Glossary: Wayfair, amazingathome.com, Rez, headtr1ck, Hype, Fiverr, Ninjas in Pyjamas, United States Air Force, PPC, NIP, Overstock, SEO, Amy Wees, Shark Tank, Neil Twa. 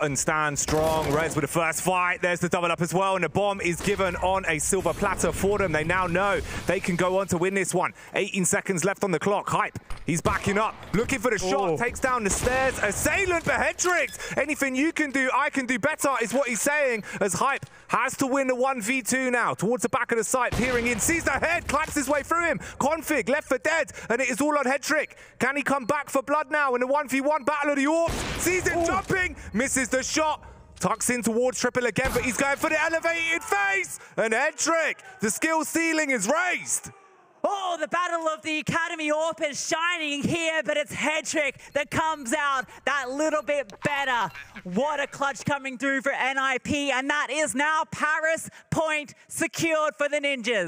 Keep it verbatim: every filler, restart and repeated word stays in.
and stand strong. Rez with the first fight. There's the double up as well, and the bomb is given on a silver platter for them. They now know they can go on to win this one. eighteen seconds left on the clock. Hype, he's backing up, looking for the shot. Whoa. Takes down the stairs. Assailant for headtrick. Anything you can do, I can do better, is what he's saying, as Hype has to win the one v two now. Towards the back of the site, peering in, sees the head, claps his way through him. Config left for dead, and it is all on headtrick. Can he come back for blood now in the one v one battle of the orcs? Sees him. Ooh. Jumping, misses the shot. Tucks in towards triple again, but he's going for the elevated face. And headtrick, the skill ceiling is raised. Oh, the battle of the Academy Orp is shining here, but it's headtrick that comes out that little bit better. What a clutch coming through for N I P, and that is now Paris point secured for the Ninjas.